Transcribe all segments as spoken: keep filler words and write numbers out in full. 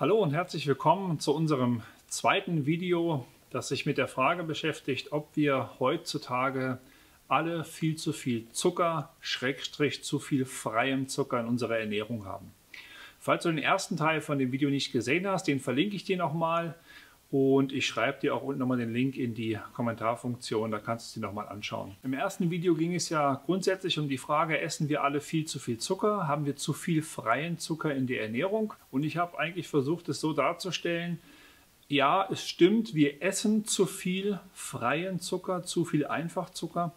Hallo und herzlich willkommen zu unserem zweiten Video, das sich mit der Frage beschäftigt, ob wir heutzutage alle viel zu viel Zucker, Schrägstrich zu viel freiem Zucker in unserer Ernährung haben. Falls du den ersten Teil von dem Video nicht gesehen hast, den verlinke ich dir nochmal und ich schreibe dir auch unten nochmal den Link in die Kommentarfunktion, da kannst du es dir nochmal anschauen. Im ersten Video ging es ja grundsätzlich um die Frage, essen wir alle viel zu viel Zucker, haben wir zu viel freien Zucker in der Ernährung? Und ich habe eigentlich versucht, es so darzustellen, ja, es stimmt, wir essen zu viel freien Zucker, zu viel Einfachzucker.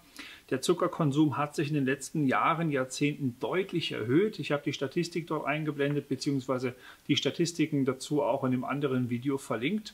Der Zuckerkonsum hat sich in den letzten Jahren, Jahrzehnten deutlich erhöht. Ich habe die Statistik dort eingeblendet, beziehungsweise die Statistiken dazu auch in dem anderen Video verlinkt.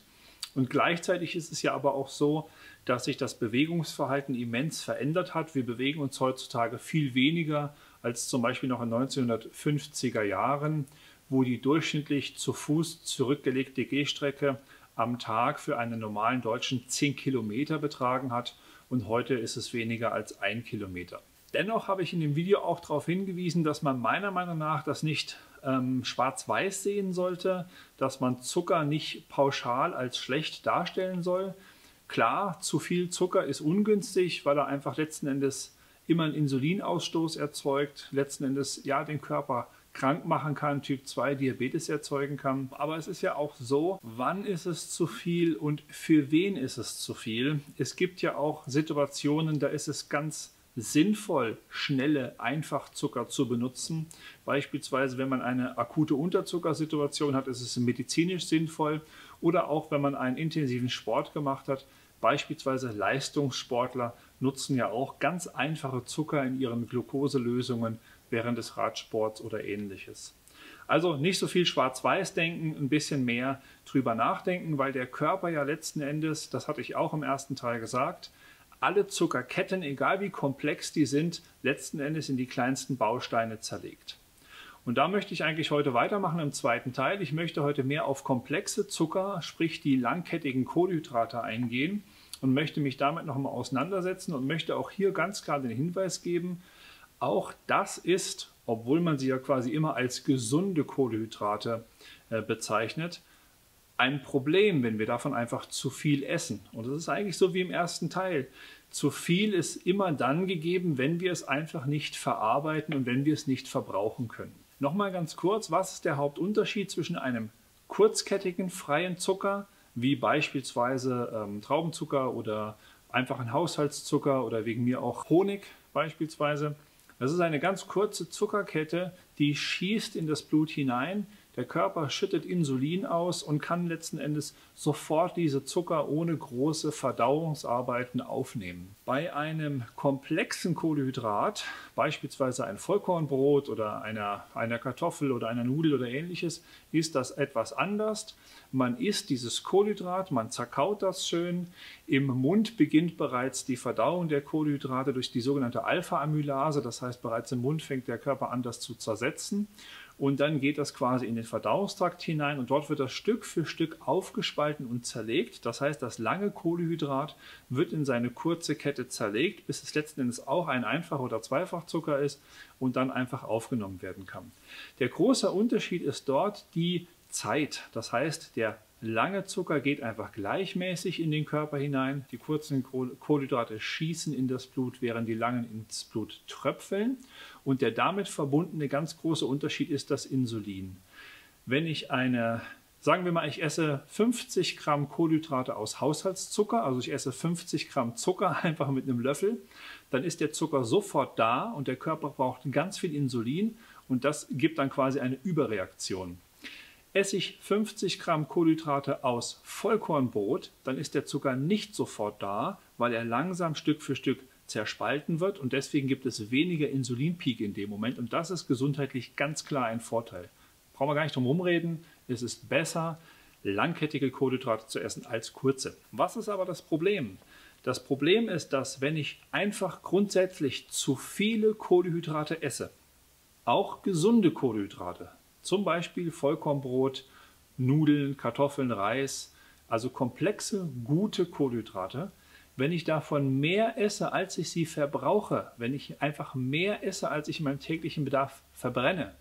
Und gleichzeitig ist es ja aber auch so, dass sich das Bewegungsverhalten immens verändert hat. Wir bewegen uns heutzutage viel weniger als zum Beispiel noch in den neunzehnhundertfünfziger Jahren, wo die durchschnittlich zu Fuß zurückgelegte Gehstrecke am Tag für einen normalen Deutschen zehn Kilometer betragen hat und heute ist es weniger als ein Kilometer. Dennoch habe ich in dem Video auch darauf hingewiesen, dass man meiner Meinung nach das nicht ähm, schwarz-weiß sehen sollte, dass man Zucker nicht pauschal als schlecht darstellen soll. Klar, zu viel Zucker ist ungünstig, weil er einfach letzten Endes immer einen Insulinausstoß erzeugt, letzten Endes ja den Körper krank machen kann, Typ zwei Diabetes erzeugen kann. Aber es ist ja auch so, wann ist es zu viel und für wen ist es zu viel? Es gibt ja auch Situationen, da ist es ganz sinnvoll, schnelle Einfachzucker zu benutzen. Beispielsweise, wenn man eine akute Unterzuckersituation hat, ist es medizinisch sinnvoll. Oder auch, wenn man einen intensiven Sport gemacht hat. Beispielsweise Leistungssportler nutzen ja auch ganz einfache Zucker in ihren Glukoselösungen während des Radsports oder ähnliches. Also nicht so viel schwarz-weiß denken, ein bisschen mehr drüber nachdenken, weil der Körper ja letzten Endes, das hatte ich auch im ersten Teil gesagt, alle Zuckerketten, egal wie komplex die sind, letzten Endes in die kleinsten Bausteine zerlegt. Und da möchte ich eigentlich heute weitermachen im zweiten Teil. Ich möchte heute mehr auf komplexe Zucker, sprich die langkettigen Kohlenhydrate eingehen und möchte mich damit nochmal auseinandersetzen und möchte auch hier ganz klar den Hinweis geben, auch das ist, obwohl man sie ja quasi immer als gesunde Kohlenhydrate äh, bezeichnet, ein Problem, wenn wir davon einfach zu viel essen. Und das ist eigentlich so wie im ersten Teil. Zu viel ist immer dann gegeben, wenn wir es einfach nicht verarbeiten und wenn wir es nicht verbrauchen können. Nochmal ganz kurz, was ist der Hauptunterschied zwischen einem kurzkettigen freien Zucker, wie beispielsweise ähm, Traubenzucker oder einfachen Haushaltszucker oder wegen mir auch Honig beispielsweise? Das ist eine ganz kurze Zuckerkette, die schießt in das Blut hinein. Der Körper schüttet Insulin aus und kann letzten Endes sofort diese Zucker ohne große Verdauungsarbeiten aufnehmen. Bei einem komplexen Kohlenhydrat, beispielsweise ein Vollkornbrot oder einer, einer Kartoffel oder einer Nudel oder ähnliches, ist das etwas anders. Man isst dieses Kohlenhydrat, man zerkaut das schön. Im Mund beginnt bereits die Verdauung der Kohlenhydrate durch die sogenannte Alpha-Amylase. Das heißt, bereits im Mund fängt der Körper an, das zu zersetzen. Und dann geht das quasi in den Verdauungstrakt hinein und dort wird das Stück für Stück aufgespalten und zerlegt. Das heißt, das lange Kohlenhydrat wird in seine kurze Kette zerlegt, bis es letzten Endes auch ein Einfach- oder Zweifachzucker ist und dann einfach aufgenommen werden kann. Der große Unterschied ist dort die Zeit. Das heißt, der lange Zucker geht einfach gleichmäßig in den Körper hinein. Die kurzen Kohlenhydrate schießen in das Blut, während die langen ins Blut tröpfeln. Und der damit verbundene ganz große Unterschied ist das Insulin. Wenn ich eine, sagen wir mal, ich esse fünfzig Gramm Kohlenhydrate aus Haushaltszucker, also ich esse fünfzig Gramm Zucker einfach mit einem Löffel, dann ist der Zucker sofort da und der Körper braucht ganz viel Insulin und das gibt dann quasi eine Überreaktion. Esse ich fünfzig Gramm Kohlenhydrate aus Vollkornbrot, dann ist der Zucker nicht sofort da, weil er langsam Stück für Stück zerspalten wird und deswegen gibt es weniger Insulinpeak in dem Moment und das ist gesundheitlich ganz klar ein Vorteil. Brauchen wir gar nicht drum rumreden, es ist besser, langkettige Kohlenhydrate zu essen als kurze. Was ist aber das Problem? Das Problem ist, dass wenn ich einfach grundsätzlich zu viele Kohlenhydrate esse, auch gesunde Kohlenhydrate, zum Beispiel Vollkornbrot, Nudeln, Kartoffeln, Reis, also komplexe, gute Kohlenhydrate. Wenn ich davon mehr esse, als ich sie verbrauche, wenn ich einfach mehr esse, als ich in meinem täglichen Bedarf verbrenne,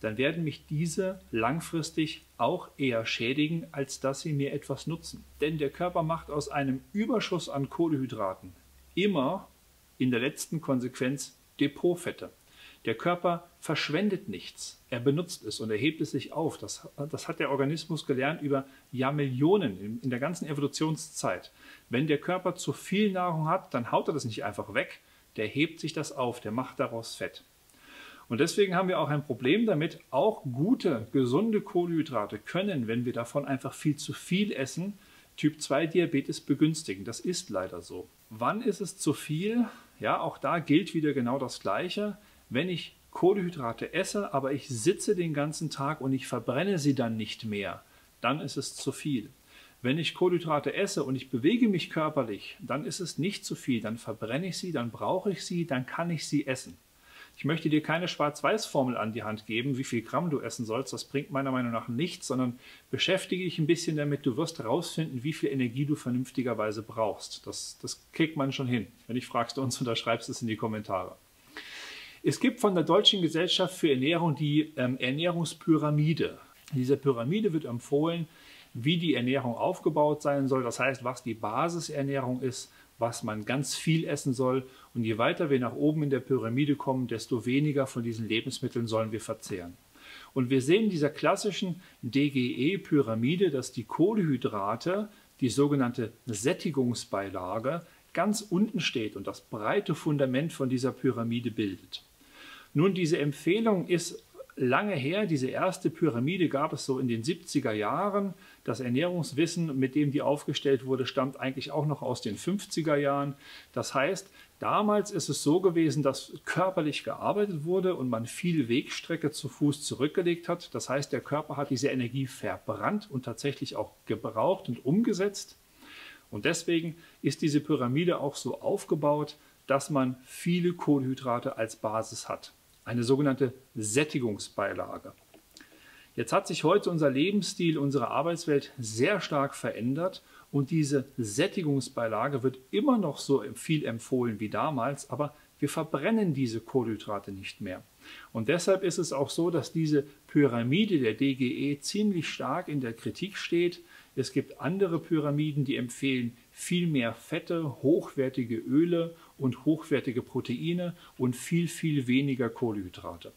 dann werden mich diese langfristig auch eher schädigen, als dass sie mir etwas nutzen. Denn der Körper macht aus einem Überschuss an Kohlenhydraten immer in der letzten Konsequenz Depotfette. Der Körper verschwendet nichts, er benutzt es und er hebt es sich auf. Das, das hat der Organismus gelernt über Jahrmillionen in, in der ganzen Evolutionszeit. Wenn der Körper zu viel Nahrung hat, dann haut er das nicht einfach weg, der hebt sich das auf, der macht daraus Fett. Und deswegen haben wir auch ein Problem damit, auch gute, gesunde Kohlenhydrate können, wenn wir davon einfach viel zu viel essen, Typ zwei Diabetes begünstigen. Das ist leider so. Wann ist es zu viel? Ja, auch da gilt wieder genau das Gleiche. Wenn ich Kohlenhydrate esse, aber ich sitze den ganzen Tag und ich verbrenne sie dann nicht mehr, dann ist es zu viel. Wenn ich Kohlenhydrate esse und ich bewege mich körperlich, dann ist es nicht zu viel. Dann verbrenne ich sie, dann brauche ich sie, dann kann ich sie essen. Ich möchte dir keine Schwarz-Weiß-Formel an die Hand geben, wie viel Gramm du essen sollst. Das bringt meiner Meinung nach nichts, sondern beschäftige dich ein bisschen damit. Du wirst herausfinden, wie viel Energie du vernünftigerweise brauchst. Das, das kriegt man schon hin. Wenn nicht, fragst du uns und da schreibst es in die Kommentare. Es gibt von der Deutschen Gesellschaft für Ernährung die ähm, Ernährungspyramide. In dieser Pyramide wird empfohlen, wie die Ernährung aufgebaut sein soll. Das heißt, was die Basisernährung ist, was man ganz viel essen soll. Und je weiter wir nach oben in der Pyramide kommen, desto weniger von diesen Lebensmitteln sollen wir verzehren. Und wir sehen in dieser klassischen D G E-Pyramide, dass die Kohlenhydrate, die sogenannte Sättigungsbeilage, ganz unten steht und das breite Fundament von dieser Pyramide bildet. Nun, diese Empfehlung ist lange her. Diese erste Pyramide gab es so in den siebziger Jahren. Das Ernährungswissen, mit dem die aufgestellt wurde, stammt eigentlich auch noch aus den fünfziger Jahren. Das heißt, damals ist es so gewesen, dass körperlich gearbeitet wurde und man viel Wegstrecke zu Fuß zurückgelegt hat. Das heißt, der Körper hat diese Energie verbrannt und tatsächlich auch gebraucht und umgesetzt. Und deswegen ist diese Pyramide auch so aufgebaut, dass man viele Kohlenhydrate als Basis hat. Eine sogenannte Sättigungsbeilage. Jetzt hat sich heute unser Lebensstil, unsere Arbeitswelt sehr stark verändert und diese Sättigungsbeilage wird immer noch so viel empfohlen wie damals, aber wir verbrennen diese Kohlenhydrate nicht mehr. Und deshalb ist es auch so, dass diese Pyramide der D G E ziemlich stark in der Kritik steht. Es gibt andere Pyramiden, die empfehlen viel mehr Fette, hochwertige Öle und hochwertige Proteine und viel, viel weniger Kohlenhydrate.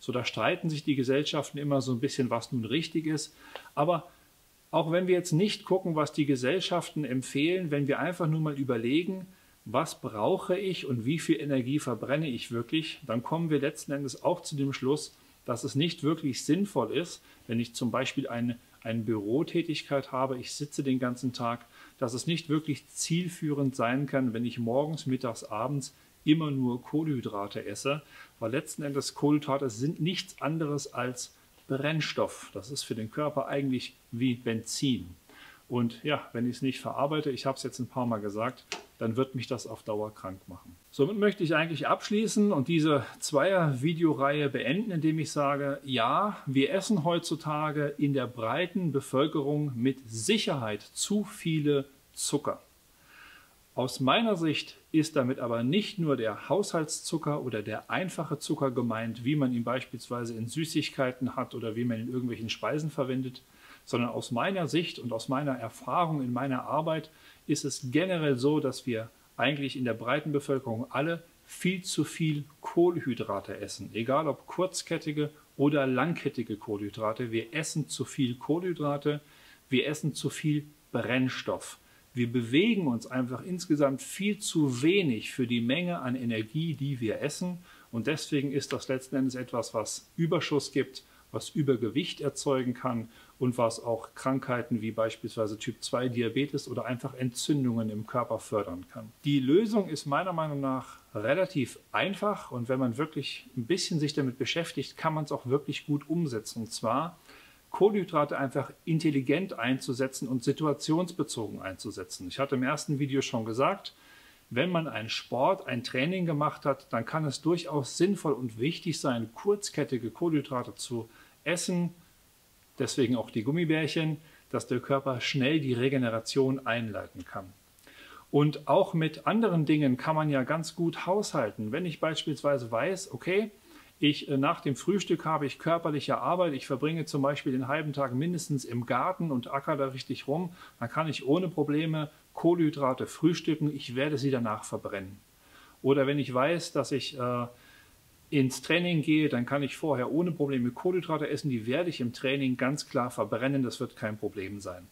So, da streiten sich die Gesellschaften immer so ein bisschen, was nun richtig ist. Aber auch wenn wir jetzt nicht gucken, was die Gesellschaften empfehlen, wenn wir einfach nur mal überlegen, was brauche ich und wie viel Energie verbrenne ich wirklich, dann kommen wir letzten Endes auch zu dem Schluss, dass es nicht wirklich sinnvoll ist, wenn ich zum Beispiel eine, eine Bürotätigkeit habe, ich sitze den ganzen Tag, dass es nicht wirklich zielführend sein kann, wenn ich morgens, mittags, abends immer nur Kohlenhydrate esse, weil letzten Endes Kohlenhydrate sind nichts anderes als Brennstoff. Das ist für den Körper eigentlich wie Benzin. Und ja, wenn ich es nicht verarbeite, ich habe es jetzt ein paar Mal gesagt, dann wird mich das auf Dauer krank machen. Somit möchte ich eigentlich abschließen und diese Zweier-Videoreihe beenden, indem ich sage, ja, wir essen heutzutage in der breiten Bevölkerung mit Sicherheit zu viele Zucker. Aus meiner Sicht ist damit aber nicht nur der Haushaltszucker oder der einfache Zucker gemeint, wie man ihn beispielsweise in Süßigkeiten hat oder wie man in irgendwelchen Speisen verwendet, sondern aus meiner Sicht und aus meiner Erfahrung in meiner Arbeit ist es generell so, dass wir eigentlich in der breiten Bevölkerung alle viel zu viel Kohlenhydrate essen. Egal ob kurzkettige oder langkettige Kohlenhydrate, wir essen zu viel Kohlenhydrate, wir essen zu viel Brennstoff. Wir bewegen uns einfach insgesamt viel zu wenig für die Menge an Energie, die wir essen. Und deswegen ist das letzten Endes etwas, was Überschuss gibt, was Übergewicht erzeugen kann und was auch Krankheiten wie beispielsweise Typ zwei Diabetes oder einfach Entzündungen im Körper fördern kann. Die Lösung ist meiner Meinung nach relativ einfach und wenn man wirklich ein bisschen sich damit beschäftigt, kann man es auch wirklich gut umsetzen. Und zwar Kohlenhydrate einfach intelligent einzusetzen und situationsbezogen einzusetzen. Ich hatte im ersten Video schon gesagt, wenn man einen Sport, ein Training gemacht hat, dann kann es durchaus sinnvoll und wichtig sein, kurzkettige Kohlenhydrate zu essen, deswegen auch die Gummibärchen, dass der Körper schnell die Regeneration einleiten kann. Und auch mit anderen Dingen kann man ja ganz gut haushalten. Wenn ich beispielsweise weiß, okay, Ich, nach dem Frühstück habe ich körperliche Arbeit. Ich verbringe zum Beispiel den halben Tag mindestens im Garten und acker da richtig rum. Dann kann ich ohne Probleme Kohlenhydrate frühstücken. Ich werde sie danach verbrennen. Oder wenn ich weiß, dass ich äh, ins Training gehe, dann kann ich vorher ohne Probleme Kohlenhydrate essen. Die werde ich im Training ganz klar verbrennen. Das wird kein Problem sein.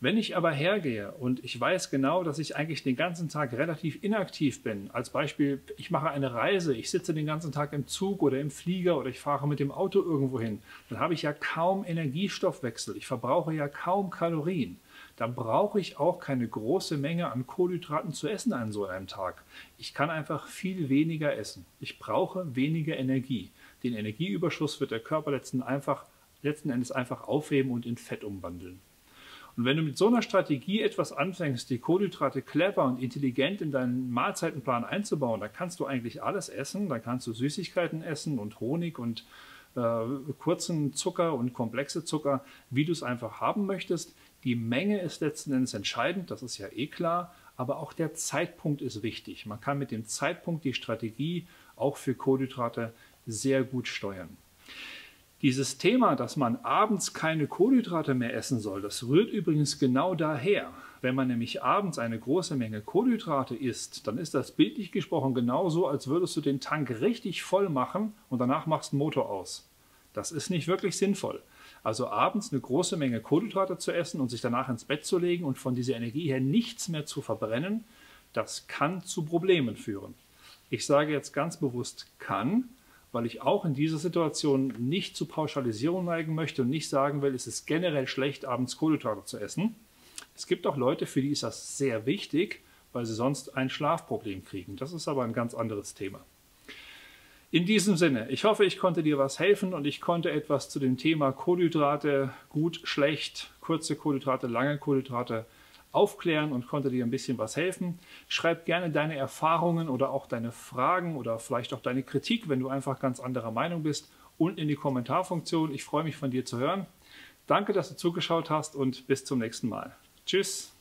Wenn ich aber hergehe und ich weiß genau, dass ich eigentlich den ganzen Tag relativ inaktiv bin, als Beispiel, ich mache eine Reise, ich sitze den ganzen Tag im Zug oder im Flieger oder ich fahre mit dem Auto irgendwo hin, dann habe ich ja kaum Energiestoffwechsel, ich verbrauche ja kaum Kalorien. Dann brauche ich auch keine große Menge an Kohlenhydraten zu essen an so einem Tag. Ich kann einfach viel weniger essen. Ich brauche weniger Energie. Den Energieüberschuss wird der Körper letzten, einfach, letzten Endes einfach aufheben und in Fett umwandeln. Und wenn du mit so einer Strategie etwas anfängst, die Kohlenhydrate clever und intelligent in deinen Mahlzeitenplan einzubauen, dann kannst du eigentlich alles essen. Dann kannst du Süßigkeiten essen und Honig und äh, kurzen Zucker und komplexe Zucker, wie du es einfach haben möchtest. Die Menge ist letzten Endes entscheidend, das ist ja eh klar, aber auch der Zeitpunkt ist wichtig. Man kann mit dem Zeitpunkt die Strategie auch für Kohlenhydrate sehr gut steuern. Dieses Thema, dass man abends keine Kohlenhydrate mehr essen soll, das rührt übrigens genau daher. Wenn man nämlich abends eine große Menge Kohlenhydrate isst, dann ist das bildlich gesprochen genauso, als würdest du den Tank richtig voll machen und danach machst den Motor aus. Das ist nicht wirklich sinnvoll. Also abends eine große Menge Kohlenhydrate zu essen und sich danach ins Bett zu legen und von dieser Energie her nichts mehr zu verbrennen, das kann zu Problemen führen. Ich sage jetzt ganz bewusst kann, weil ich auch in dieser Situation nicht zu Pauschalisierung neigen möchte und nicht sagen will, es ist generell schlecht, abends Kohlenhydrate zu essen. Es gibt auch Leute, für die ist das sehr wichtig, weil sie sonst ein Schlafproblem kriegen. Das ist aber ein ganz anderes Thema. In diesem Sinne, ich hoffe, ich konnte dir was helfen und ich konnte etwas zu dem Thema Kohlenhydrate, gut, schlecht, kurze Kohlenhydrate, lange Kohlenhydrate aufklären und konnte dir ein bisschen was helfen. Schreib gerne deine Erfahrungen oder auch deine Fragen oder vielleicht auch deine Kritik, wenn du einfach ganz anderer Meinung bist, unten in die Kommentarfunktion. Ich freue mich, von dir zu hören. Danke, dass du zugeschaut hast und bis zum nächsten Mal. Tschüss!